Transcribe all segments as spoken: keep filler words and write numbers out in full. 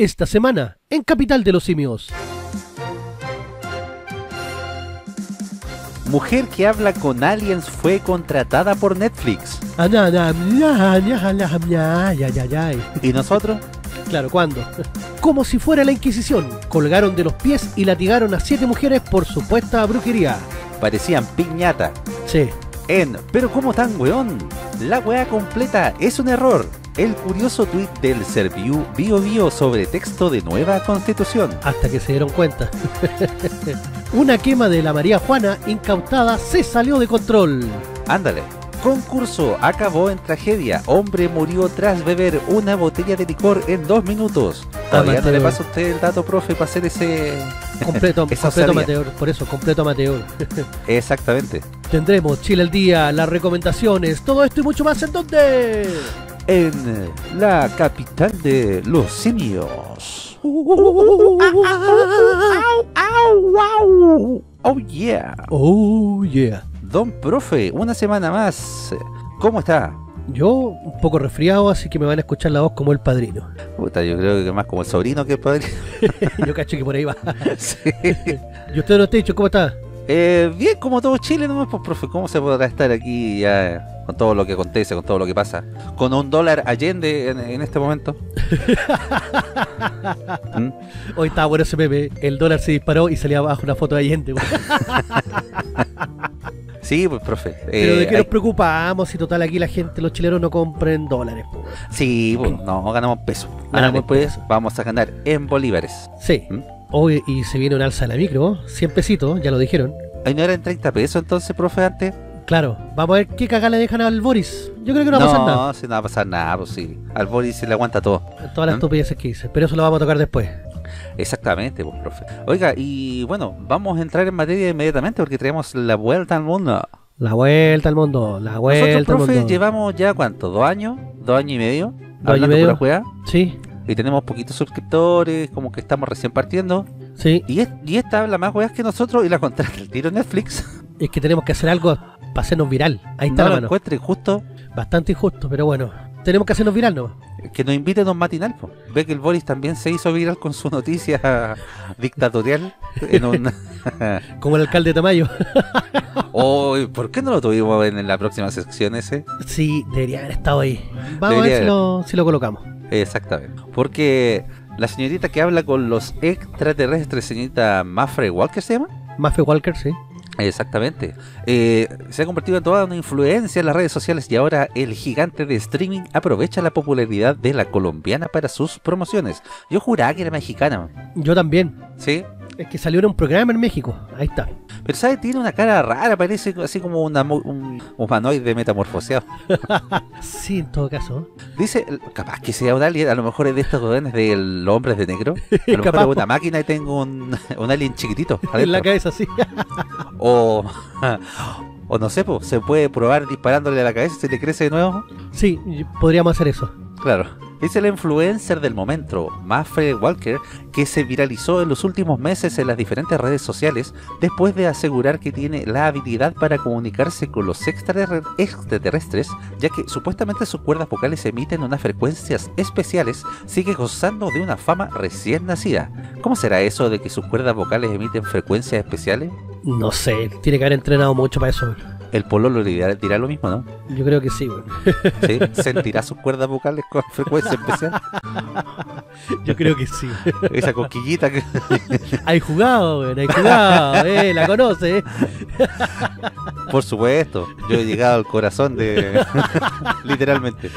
Esta semana en Kapital de los Simios. Mujer que habla con aliens fue contratada por Netflix. ¿Y nosotros? Claro, ¿cuándo? Como si fuera la Inquisición, colgaron de los pies y latigaron a siete mujeres por supuesta brujería. Parecían piñata. Sí. En Pero ¿cómo tan weón? La weá completa es un error. El curioso tuit del Serviu Bio Bio sobre texto de nueva constitución. Hasta que se dieron cuenta. Una quema de la María Juana incautada se salió de control. Ándale. Concurso acabó en tragedia. Hombre murió tras beber una botella de licor en dos minutos. Todavía no le pasa a usted el dato, profe, para hacer ese... Completo, completo amateur, por eso, completo amateur. Exactamente. Tendremos Chile al día, las recomendaciones, todo esto y mucho más. ¿En dónde? En la Capital de los Simios. Oh yeah. Oh yeah. Don Profe, una semana más. ¿Cómo está? Yo un poco resfriado, así que me van a escuchar la voz como el padrino. Puta, yo creo que más como el sobrino que el padrino. Yo cacho que por ahí va. Sí. ¿Y usted no está dicho? ¿Cómo está? Eh, bien, como todo Chile nomás, pues profe, ¿cómo se podrá estar aquí ya con todo lo que acontece, con todo lo que pasa? Con un dólar Allende en, en este momento. ¿Mm? Hoy estaba bueno ese meme, el dólar se disparó y salía abajo una foto de Allende. Sí, pues profe. Pero eh, de qué hay... nos preocupamos si total aquí la gente, los chilenos no compren dólares, pues. Sí, pues no, ganamos pesos. Ganamos pesos. Vamos a ganar en bolívares. Sí. ¿Mm? Hoy y se viene un alza de la micro, cien pesitos, ya lo dijeron. ¿Ahí no eran treinta pesos entonces, profe, antes? Claro, vamos a ver qué cagada le dejan al Boris. Yo creo que no va a pasar nada. No, si no va a pasar nada, pues sí. Al Boris se le aguanta todo. Todas las ¿Mm? estupideces que hice, pero eso lo vamos a tocar después. Exactamente, pues, profe. Oiga, y bueno, vamos a entrar en materia inmediatamente porque traemos la vuelta al mundo. La vuelta al mundo, la vuelta Nosotros, al profe, mundo. Nosotros, profe, llevamos ya, ¿cuánto? ¿Dos años? ¿Dos años y medio? ¿Dos años y medio? Por la sí. Y tenemos poquitos suscriptores, como que estamos recién partiendo. Sí. Y, es, y esta habla más weas que nosotros y la contrata el tiro Netflix. Es que tenemos que hacer algo para hacernos viral. Ahí está, no la mano. Lo encuentro injusto. Bastante injusto, pero bueno. Tenemos que hacernos viral, ¿no? Que nos invite Don Matinal, po. Ve que el Boris también se hizo viral con su noticia dictatorial. En un... Como el alcalde de Tamayo. Oh, ¿por qué no lo tuvimos en la próxima sección ese? Sí, debería haber estado ahí. Vamos debería a ver si lo, si lo colocamos. Exactamente, porque la señorita que habla con los extraterrestres, señorita Mafe Walker se llama. Mafe Walker, sí. Exactamente, eh, se ha convertido en toda una influencia en las redes sociales y ahora el gigante de streaming aprovecha la popularidad de la colombiana para sus promociones. Yo juraba que era mexicana. Yo también. Sí. Es que salió en un programa en México, ahí está. Pero sabe, tiene una cara rara, parece así como una, un humanoide metamorfoseado. Sí, en todo caso. Dice, capaz que sea un alien, a lo mejor es de estos jóvenes de los hombres de negro. A lo mejor es una máquina y tengo un, un alien chiquitito adentro. En la cabeza, sí. O, o no sé, po, se puede probar disparándole a la cabeza si le crece de nuevo. Sí, podríamos hacer eso. Claro. Es el influencer del momento, Mafe Walker, que se viralizó en los últimos meses en las diferentes redes sociales después de asegurar que tiene la habilidad para comunicarse con los extraterrestres, ya que supuestamente sus cuerdas vocales emiten unas frecuencias especiales, sigue gozando de una fama recién nacida. ¿Cómo será eso de que sus cuerdas vocales emiten frecuencias especiales? No sé, tiene que haber entrenado mucho para eso. El pololo dirá, dirá lo mismo, ¿no? Yo creo que sí, bueno. ¿Sí? ¿Sentirá sus cuerdas vocales con frecuencia especial? Yo creo que sí. Esa cosquillita que... Hay jugado, bueno, hay jugado, eh, la conoce, eh. Por supuesto, yo he llegado al corazón de... Literalmente.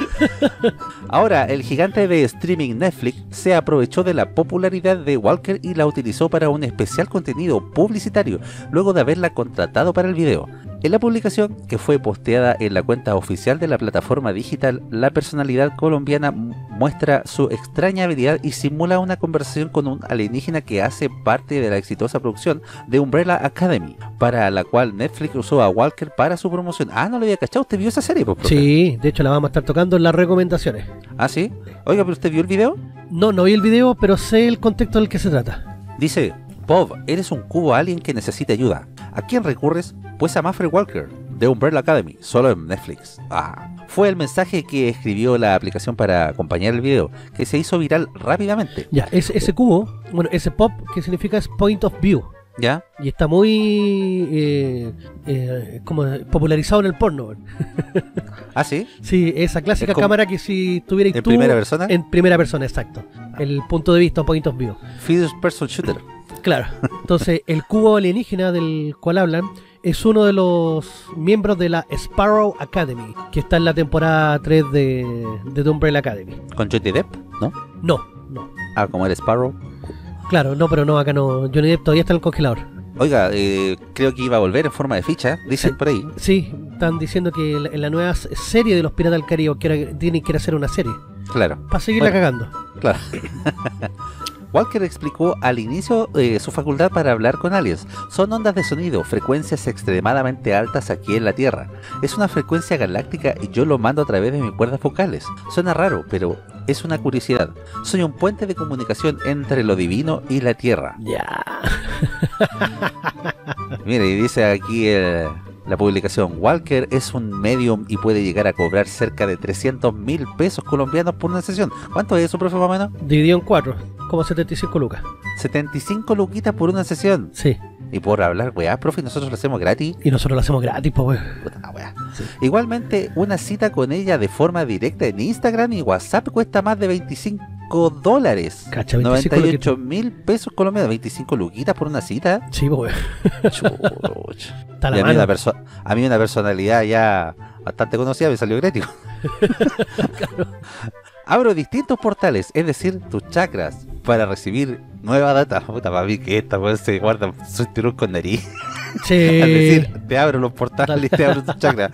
Ahora, el gigante de streaming Netflix se aprovechó de la popularidad de Walker y la utilizó para un especial contenido publicitario, luego de haberla contratado para el video. En la publicación, que fue posteada en la cuenta oficial de la plataforma digital, la personalidad colombiana muestra su extraña habilidad y simula una conversación con un alienígena que hace parte de la exitosa producción The Umbrella Academy, para la cual Netflix usó a Walker para su promoción. Ah, no lo había cachado, ¿usted vio esa serie? Pues, sí, de hecho la vamos a estar tocando en las recomendaciones. ¿Ah, sí? Oiga, ¿pero usted vio el video? No, no vi el video, pero sé el contexto del que se trata. Dice... Bob, eres un cubo alien que necesita ayuda. ¿A quién recurres? Pues a Mafe Walker. The Umbrella Academy, solo en Netflix. Ah. Fue el mensaje que escribió la aplicación para acompañar el video, que se hizo viral rápidamente. Ya, ese, ese cubo, bueno, ese pop, que significa es point of view. ¿Ya? Y está muy eh, eh, como popularizado en el porno. ¿Ah, sí? Sí, esa clásica es cámara que si tuvierais ¿En tú, primera persona? En primera persona, exacto. El punto de vista, point of view. First person shooter. Claro. Entonces, el cubo alienígena del cual hablan es uno de los miembros de la Sparrow Academy, que está en la temporada tres de, de The Umbrella Academy. ¿Con Johnny Depp? ¿No? No, no. Ah, como el Sparrow. Claro, no, pero no, acá no. Johnny Depp todavía está en el congelador. Oiga, eh, creo que iba a volver en forma de ficha, dicen eh, por ahí. Sí, están diciendo que en la, en la nueva serie de los Piratas del Caribe, que ahora tienen que hacer una serie. Claro. Para seguirla bueno, cagando. Claro. Walker explicó al inicio eh, su facultad para hablar con aliens. Son ondas de sonido, frecuencias extremadamente altas aquí en la Tierra. Es una frecuencia galáctica y yo lo mando a través de mis cuerdas vocales. Suena raro, pero es una curiosidad. Soy un puente de comunicación entre lo divino y la Tierra. Ya. Mire, y dice aquí el... la publicación, Walker es un medium y puede llegar a cobrar cerca de trescientos mil pesos colombianos por una sesión. ¿Cuánto es eso, profe, más o menos? Dividido en cuatro, como setenta y cinco lucas. setenta y cinco luquitas por una sesión. Sí. Y por hablar, weá, profe, nosotros lo hacemos gratis. Y nosotros lo hacemos gratis, pues, weá. Sí. Igualmente, una cita con ella de forma directa en Instagram y WhatsApp cuesta más de veinticinco dólares. Cacha, noventa y ocho mil pesos colombianos. veinticinco luquitas por una cita. Sí, weá. A mí, una a mí una personalidad ya bastante conocida me salió grético. Claro. Abro distintos portales, es decir, tus chakras, para recibir nueva data. Puta, para mí que esta pues, se guarda su tirón con nariz. Sí. Es decir, te abro los portales, te abro tus chakras.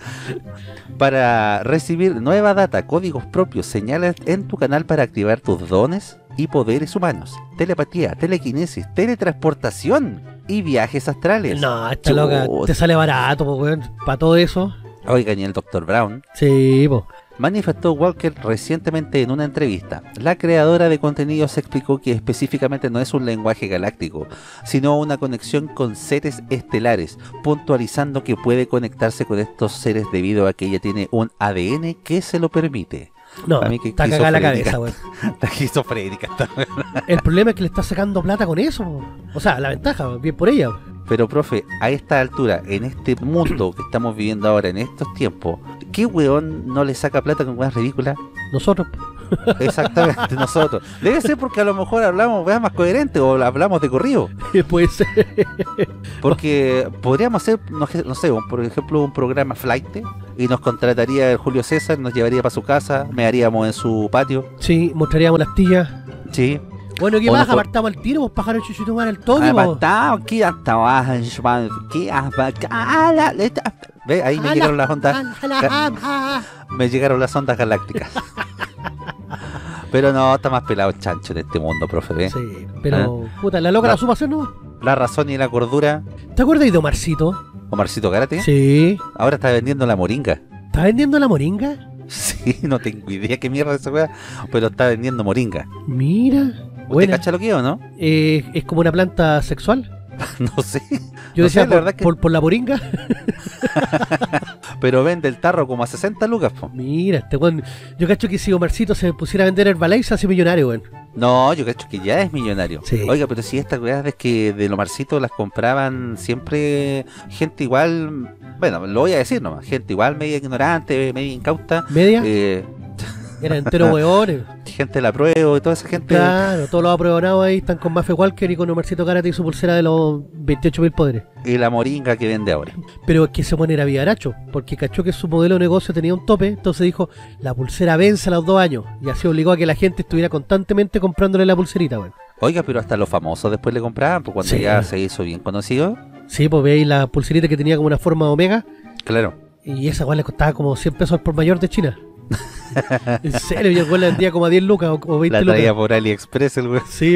Para recibir nueva data, códigos propios, señales en tu canal para activar tus dones y poderes humanos. Telepatía, telequinesis, teletransportación. Y viajes astrales. No, esta loca, te sale barato, po, weón, para todo eso. Oigan, y el doctor Brown. Sí, po. Manifestó Walker recientemente en una entrevista. La creadora de contenidos explicó que específicamente no es un lenguaje galáctico, sino una conexión con seres estelares, puntualizando que puede conectarse con estos seres debido a que ella tiene un A D N que se lo permite. No, está cagada la cabeza, güey. Está esquizofrénica. El problema es que le está sacando plata con eso, po. O sea, la ventaja, bien por ella. Pero, profe, a esta altura, en este mundo que estamos viviendo ahora, en estos tiempos, ¿qué weón no le saca plata con weas ridículas? Nosotros. Exactamente, nosotros. Debe ser porque a lo mejor hablamos weas más coherentes o hablamos de corrido. Puede ser. Porque podríamos hacer, no, no sé, por ejemplo, un programa flight y nos contrataría el Julio César, nos llevaría para su casa, me haríamos en su patio. Sí, mostraríamos las tías. Sí. Bueno, ¿qué más? Apartamos el tiro, vos pájaros chuchutumar al toque, vos. Apartamos, ¿qué hasta abajo? ¿Qué hasta ¿Ve? Ahí me llegaron las ondas. Me llegaron las ondas galácticas. Pero no, está más pelado el chancho en este mundo, profe. ¿Eh? Sí, pero, ¿eh? Puta, la loca la, la supo hacer, ¿no? La razón y la cordura. ¿Te acuerdas de Omarcito? ¿Omarcito Gárate? Sí. Ahora está vendiendo la moringa. ¿Está vendiendo la moringa? Sí, no tengo idea qué mierda esa weá, pero está vendiendo moringa. Mira. ¿Usted cacha lo que es o no? Eh, ¿Es como una planta sexual? No sé. Yo no decía, sé, la por, verdad que... por, por la moringa. Pero vende el tarro como a sesenta lucas, po. Mira, este weón. Yo cacho que si Omarcito se pusiera a vender Herbalife, se hace millonario, weón. No, yo cacho que ya es millonario. Sí. Oiga, pero si estas weas es que de Omarcito las compraban siempre gente igual... Bueno, lo voy a decir nomás. Gente igual media ignorante, media incauta. ¿Media? Eh... Eran enteros hueones. Gente de la prueba y toda esa gente. Claro, todos los apruebados ahí están con Mafe Walker y con Omarcito Gárate y su pulsera de los veintiocho mil poderes. Y la moringa que vende ahora. Pero es que se pone a villaracho, porque cachó que su modelo de negocio tenía un tope, entonces dijo, la pulsera vence a los dos años. Y así obligó a que la gente estuviera constantemente comprándole la pulserita, bueno. Oiga, pero hasta los famosos después le compraban, pues cuando sí. Ya se hizo bien conocido. Sí, pues veis la pulserita que tenía como una forma de omega. Claro. Y esa igual le costaba como cien pesos por mayor de China. En serio, y el güey la vendía como a diez lucas o, o veinte lucas. La traía lucas. Por AliExpress el güey. Sí,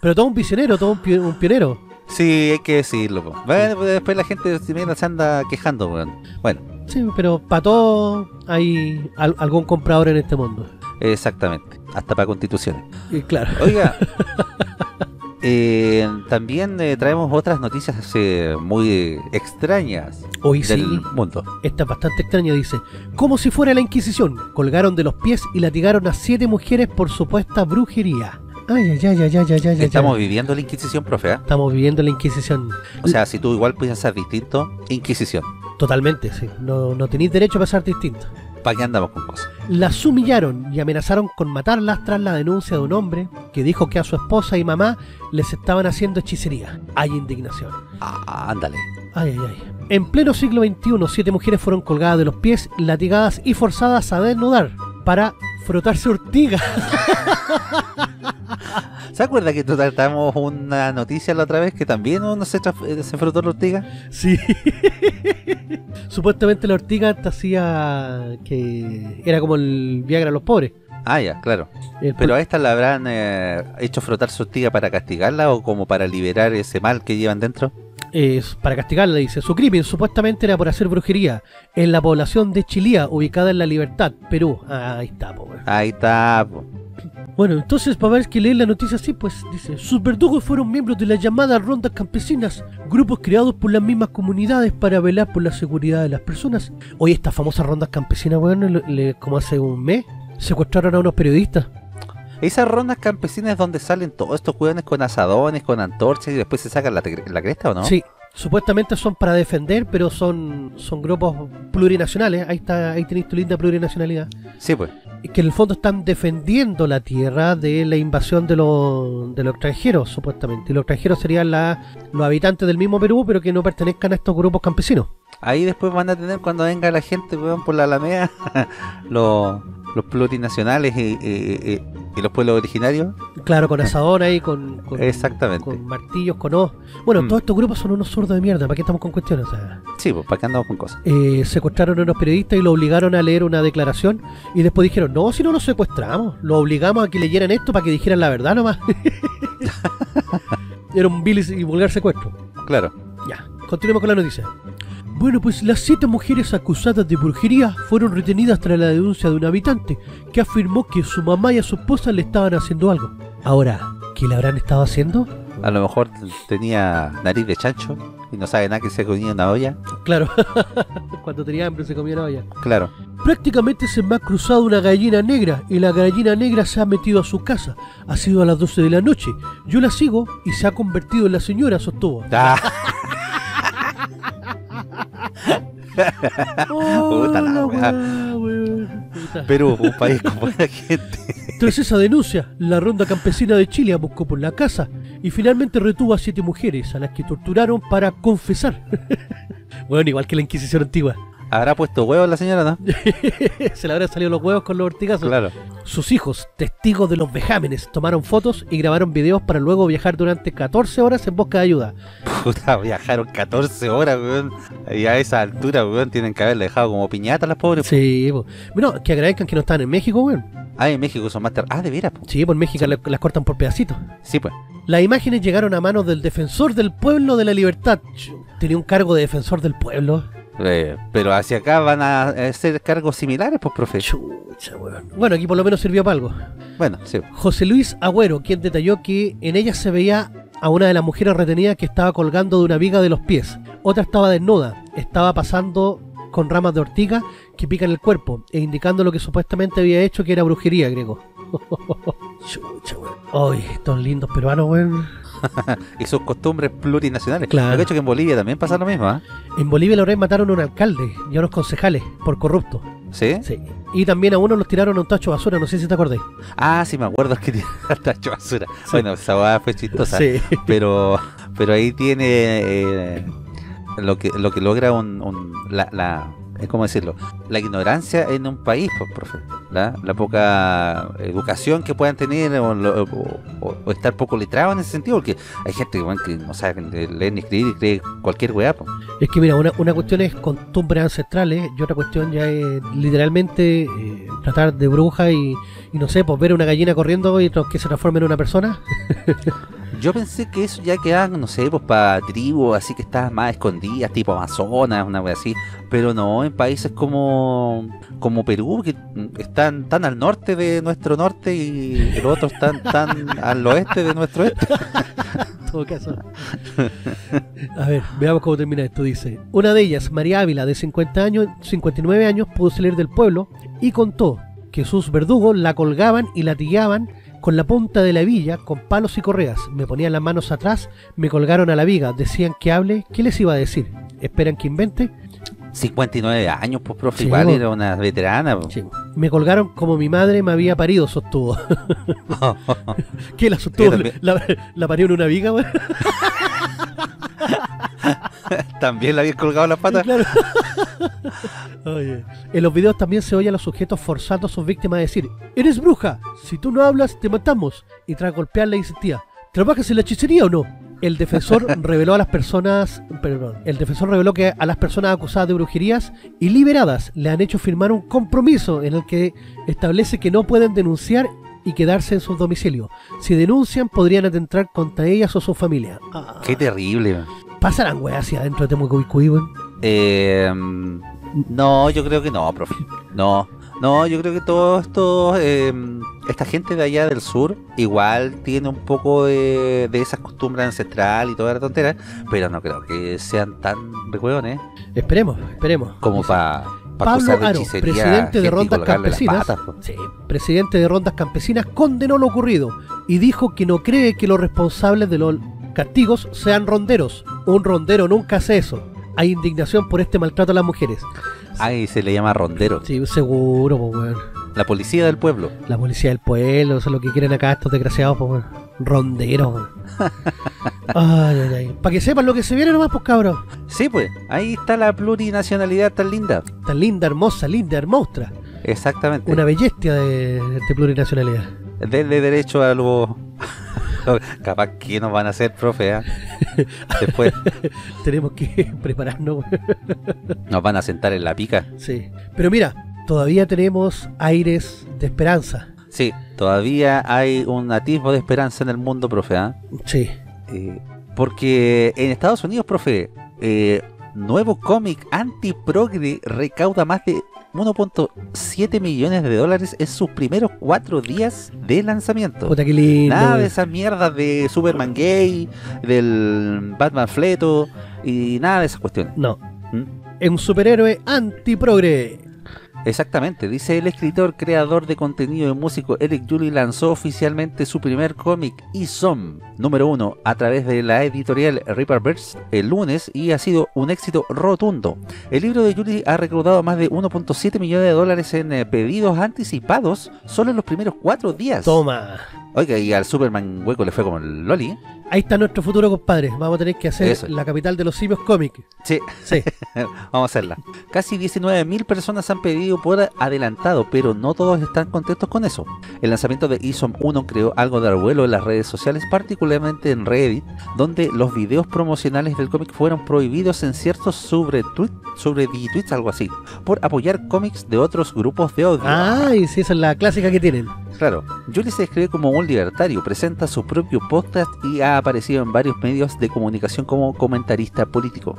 pero todo un visionero, todo un, pi un pionero. Sí, hay que decirlo. Po. Bueno, sí. Después la gente se anda quejando. Bueno, bueno. Sí, pero para todo hay al algún comprador en este mundo. Exactamente, hasta para constituciones. Y claro. Oiga... Eh, también eh, traemos otras noticias eh, muy extrañas Hoy del sí, mundo. Esta es bastante extraña, dice: como si fuera la Inquisición, colgaron de los pies y latigaron a siete mujeres por supuesta brujería. Ay, ay, ay, ay, ay, ay, ay. Estamos viviendo la Inquisición, profe, ¿eh? Estamos viviendo la Inquisición. O sea, si tú igual piensas distinto, Inquisición. Totalmente, sí. No, no tenéis derecho a pensar distinto. ¿Para qué andamos con cosas? Las humillaron y amenazaron con matarlas tras la denuncia de un hombre que dijo que a su esposa y mamá les estaban haciendo hechicería. Hay indignación. Ah, ándale. Ay, ay, ay. En pleno siglo veintiuno, siete mujeres fueron colgadas de los pies, latigadas y forzadas a desnudar para frotarse ortigas. ¿Se acuerda que tratamos una noticia la otra vez que también uno se, se frotó la ortiga? Sí. Supuestamente la ortiga te hacía que era como el Viagra a los pobres. Ah, ya, claro. Eh, Pero a esta la habrán eh, hecho frotar su ortiga para castigarla o como para liberar ese mal que llevan dentro. Es para castigarla, dice. Su crimen supuestamente era por hacer brujería en la población de Chilía, ubicada en La Libertad, Perú. Ah, ahí está, po. Ahí está, po. Bueno, entonces para ver que lee la noticia así, pues dice: sus verdugos fueron miembros de las llamadas rondas campesinas, grupos creados por las mismas comunidades para velar por la seguridad de las personas. Hoy estas famosas rondas campesinas, bueno, le, le, como hace un mes secuestraron a unos periodistas. Esas rondas campesinas es donde salen todos estos hueones con asadones, con antorchas y después se sacan la, la cresta, ¿o no? Sí, supuestamente son para defender, pero son son grupos plurinacionales. Ahí está, ahí tenés tu linda plurinacionalidad. Sí, pues. Que en el fondo están defendiendo la tierra de la invasión de los de los extranjeros, supuestamente. Y los extranjeros serían la, los habitantes del mismo Perú, pero que no pertenezcan a estos grupos campesinos. Ahí después van a tener, cuando venga la gente, weón, por la Alameda, los... los plurinacionales y, y, y, y los pueblos originarios. Claro, con asadón ahí, con, con, exactamente, con martillos, con ojos. Bueno, mm. todos estos grupos son unos zurdos de mierda. ¿Para qué estamos con cuestiones? O sea, sí, pues, ¿para qué andamos con cosas? Eh, secuestraron a unos periodistas y lo obligaron a leer una declaración. Y después dijeron: no, si no los secuestramos, lo obligamos a que leyeran esto para que dijeran la verdad nomás. Era un vil y vulgar secuestro. Claro. Ya, continuemos con la noticia. Bueno, pues las siete mujeres acusadas de brujería fueron retenidas tras la denuncia de un habitante que afirmó que su mamá y a su esposa le estaban haciendo algo. Ahora, ¿qué le habrán estado haciendo? A lo mejor tenía nariz de chancho y no sabe nada que se comía una olla. Claro, cuando tenía hambre se comía una olla. Claro. Prácticamente se me ha cruzado una gallina negra y la gallina negra se ha metido a su casa. Ha sido a las doce de la noche. Yo la sigo y se ha convertido en la señora, sostuvo. Ah. Oh, la wea. Wea, wea. Pero un país con buena gente. Tras esa denuncia, la ronda campesina de Chile buscó por la casa y finalmente retuvo a siete mujeres a las que torturaron para confesar. Bueno, igual que la Inquisición antigua. ¿Habrá puesto huevos la señora, no? Se le habrán salido los huevos con los ortigazos. Claro. Sus hijos, testigos de los vejámenes, tomaron fotos y grabaron videos para luego viajar durante catorce horas en busca de ayuda. Puta, viajaron catorce horas, weón. Y a esa altura, weón, tienen que haberle dejado como piñata a las pobres. Sí, po. Bueno, que agradezcan que no están en México, weón. Ah, en México son más ter... Ah, de veras, po. Sí, pues en México sí. Las, las cortan por pedacitos. Sí, pues. Las imágenes llegaron a manos del Defensor del Pueblo de la Libertad. Tenía un cargo de Defensor del Pueblo. Eh, pero hacia acá van a hacer cargos similares, pues, profe. Chucha, weón. Bueno, aquí por lo menos sirvió para algo. Bueno, sí. José Luis Agüero, quien detalló que en ella se veía a una de las mujeres retenidas que estaba colgando de una viga de los pies. Otra estaba desnuda, estaba pasando con ramas de ortiga que pican el cuerpo e indicando lo que supuestamente había hecho, que era brujería, griego. Chucha, weón. Ay, estos lindos peruanos, weón. Y sus costumbres plurinacionales. Claro. Lo que he hecho que en Bolivia también pasa lo mismo, ¿eh? En Bolivia la vez mataron a un alcalde y a unos concejales por corrupto. ¿Sí? Sí. Y también a uno los tiraron a un tacho de basura, no sé si te acordás. Ah, sí, me acuerdo que tiraron al tacho de basura. Sí. Bueno, esa guada fue chistosa. Sí. Pero, pero ahí tiene eh, lo que lo que logra un, un la, la ¿cómo decirlo? La ignorancia en un país, pues, profe. ¿La? La poca educación que puedan tener o, o, o, o estar poco letrados en ese sentido, porque hay gente bueno, que no sabe leer ni escribir y cree cualquier weá, pues. Es que mira, una, una cuestión es costumbres ancestrales y otra cuestión ya es literalmente eh, tratar de bruja y, y no sé, pues ver una gallina corriendo y que se transforme en una persona. Yo pensé que eso ya quedaba, no sé, pues para tribus, así que estaban más escondidas, tipo Amazonas, una wea así. Pero no, en países como como Perú, que están tan al norte de nuestro norte y los otros están tan al oeste de nuestro este. En todo caso. A ver, veamos cómo termina esto. Dice, una de ellas, María Ávila, de cincuenta años, cincuenta y nueve años, pudo salir del pueblo y contó que sus verdugos la colgaban y latigaban con la punta de la hebilla, con palos y correas. Me ponían las manos atrás, me colgaron a la viga, decían que hable, ¿qué les iba a decir? ¿Esperan que invente? cincuenta y nueve años, pues profe, sí, igual era una veterana. Sí. Me colgaron como mi madre me había parido, sostuvo. ¿Qué la sostuvo? ¿La, la parió en una viga, güey? También le habían colgado las patas. Claro. Oh, yeah. En los videos también se oye a los sujetos forzando a sus víctimas a decir: eres bruja, si tú no hablas te matamos. Y tras golpearla insistía: ¿trabajas en la hechicería o no? El defensor reveló a las personas perdón, el defensor reveló que a las personas acusadas de brujerías y liberadas le han hecho firmar un compromiso en el que establece que no pueden denunciar y quedarse en sus domicilios. Si denuncian podrían atentar contra ellas o su familia. Ah, qué terrible, man. ¿Pasarán weas hacia adentro de Temucuicuí, weón? Eh, no, yo creo que no, profe. No, no, yo creo que todo esto, eh, esta gente de allá del sur, igual tiene un poco de, de esas costumbres ancestrales y toda la tontera, pero no creo que sean tan recueones. Esperemos, esperemos. Como para... Pablo Aro, presidente de Rondas Campesinas, sí, presidente de Rondas Campesinas, condenó lo ocurrido y dijo que no cree que los responsables de los castigos sean ronderos. Un rondero nunca hace eso. Hay indignación por este maltrato a las mujeres. Ay, se le llama rondero. Sí, seguro, pues bueno. La policía del pueblo. La policía del pueblo, eso es lo que quieren acá estos desgraciados, pues bueno. Ronderos. Ay, ay, ay. Para que sepan lo que se viene nomás, pues cabros. Sí, pues, ahí está la plurinacionalidad tan linda. Tan linda, hermosa, linda, hermosa. Exactamente. Una bellestia de, de plurinacionalidad. Denle derecho a los... Capaz que nos van a hacer, profe, ¿eh? Después tenemos que prepararnos. Nos van a sentar en la pica. Sí, pero mira, todavía tenemos aires de esperanza. Sí, todavía hay un atisbo de esperanza en el mundo, profe, ¿eh? Sí. Eh, porque en Estados Unidos, profe, eh, nuevo cómic anti-progre recauda más de uno punto siete millones de dólares en sus primeros cuatro días de lanzamiento. Puta, qué lindo. Nada de esas mierdas de Superman gay, del Batman fleto y nada de esas cuestiones. No. ¿Mm? Es un superhéroe anti-progre. Exactamente, dice el escritor, creador de contenido y músico Eric Julie lanzó oficialmente su primer cómic Isom, número uno, a través de la editorial Reaper Burst el lunes y ha sido un éxito rotundo. El libro de Julie ha recaudado más de uno punto siete millones de dólares en eh, pedidos anticipados solo en los primeros cuatro días. Toma. Oiga, y al Superman hueco le fue como el loli. Ahí está nuestro futuro, compadre. Vamos a tener que hacer eso. La capital de los simios cómic. Sí, sí. Vamos a hacerla. Casi diecinueve mil personas han pedido por adelantado, pero no todos están contentos con eso. El lanzamiento de Isom uno creó algo de revuelo en las redes sociales, particularmente en Reddit, donde los videos promocionales del cómic fueron prohibidos en ciertos subreddits, sobre tweets, algo así, por apoyar cómics de otros grupos de odio. Ay, sí, esa es la clásica que tienen. Claro. Julie se describe como un libertario, presenta su propio podcast y ha aparecido en varios medios de comunicación como comentarista político.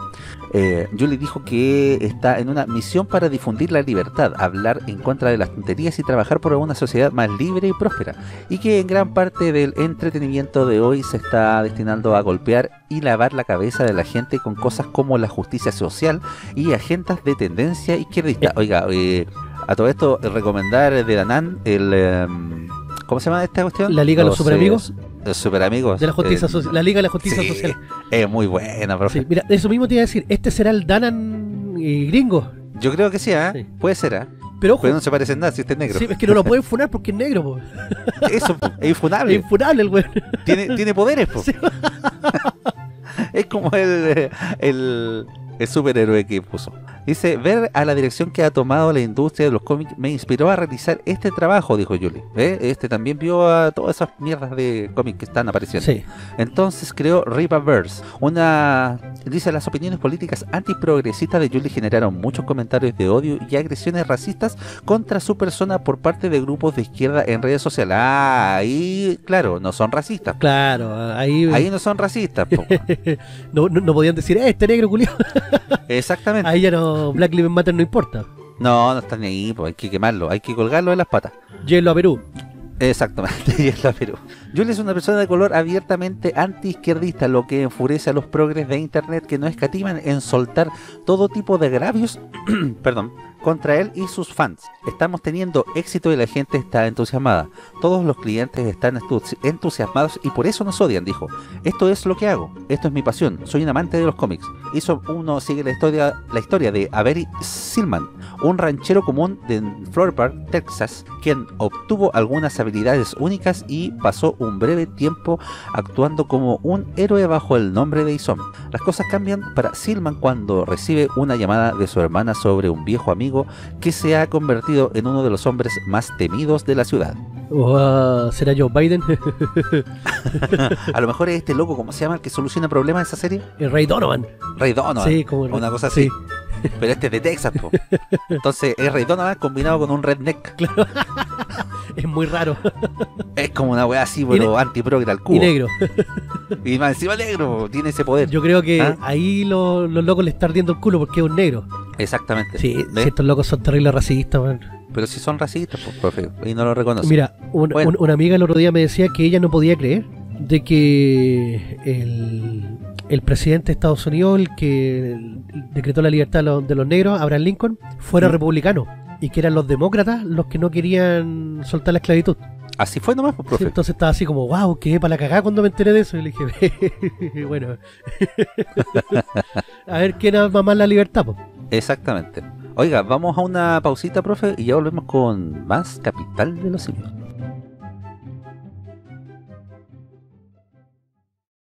Eh, Julie dijo que está en una misión para difundir la libertad, hablar en contra de las tonterías y trabajar por una sociedad más libre y próspera, y que en gran parte del entretenimiento de hoy se está destinando a golpear y lavar la cabeza de la gente con cosas como la justicia social y agendas de tendencia izquierdista. Oiga, eh, a todo esto recomendar de Danán el... Eh, ¿cómo se llama esta cuestión? La Liga de los Superamigos. Los Superamigos. De la justicia social. La Liga de la Justicia sí, Social. Es muy buena, profe. Sí, mira, eso mismo te iba a decir. Este será el Danan y gringo. Yo creo que sí, ¿eh? Sí. Puede ser, ¿eh? Pero ojo. Pero no se parece en nada si este es negro. Sí, es que no lo pueden funar porque es negro, po. Eso, es infunable. Es infunable el güey. Tiene, tiene poderes, po. Sí. Es como el... el El superhéroe que puso. Dice, ver a la dirección que ha tomado la industria de los cómics me inspiró a realizar este trabajo, dijo Julie. ¿Eh? Este también vio a todas esas mierdas de cómics que están apareciendo. Sí. Entonces creó Reaperverse. Una... Dice, las opiniones políticas antiprogresistas de Julie generaron muchos comentarios de odio y agresiones racistas contra su persona por parte de grupos de izquierda en redes sociales. Ah, ahí, claro, no son racistas. Claro, ahí... Ahí no son racistas, po. no, no, no podían decir, eh, este negro culiao. Exactamente. Ahí ya no, Black Lives Matter no importa. No, no están ahí, pues hay que quemarlo, hay que colgarlo de las patas. Hielo a Perú. Exactamente, hielo a Perú. Julie es una persona de color abiertamente antiizquierdista, lo que enfurece a los progres de internet que no escatiman en soltar todo tipo de agravios perdón, contra él y sus fans. Estamos teniendo éxito y la gente está entusiasmada. Todos los clientes están entusiasmados y por eso nos odian, dijo. Esto es lo que hago, esto es mi pasión, soy un amante de los cómics. Isom uno sigue la historia, la historia de Avery Silman, un ranchero común de Flor Park, Texas, quien obtuvo algunas habilidades únicas y pasó un breve tiempo actuando como un héroe bajo el nombre de Isom. Las cosas cambian para Silman cuando recibe una llamada de su hermana sobre un viejo amigo que se ha convertido en uno de los hombres más temidos de la ciudad. Uh, ¿Será Joe Biden? A lo mejor es este loco, ¿cómo se llama? El que soluciona problemas de esa serie. El Ray Donovan. Ray Donovan, sí, como el... una cosa así. Sí. Pero este es de Texas, po. Entonces es Ray Donovan combinado con un redneck. Claro. Es muy raro. Es como una weá así, pero antiprogra al cubo. Y negro. Y más encima negro, tiene ese poder. Yo creo que ¿Ah? ahí los, los locos le están ardiendo el culo porque es un negro. Exactamente. Sí, si estos locos son terribles racistas, man. Pero si son racistas, pues, profe, y no lo reconocen. Mira, un, bueno. un, una amiga el otro día me decía que ella no podía creer de que el, el presidente de Estados Unidos, el que decretó la libertad de los, de los negros, Abraham Lincoln, fuera sí. republicano. Y que eran los demócratas los que no querían soltar la esclavitud. Así fue nomás, pues, profe. Sí, entonces estaba así como, wow, quedé para la cagada cuando me enteré de eso. Y le dije, bueno, a ver quién ama más la libertad, pues. Exactamente. Oiga, vamos a una pausita, profe, y ya volvemos con más Kapital de los Simios.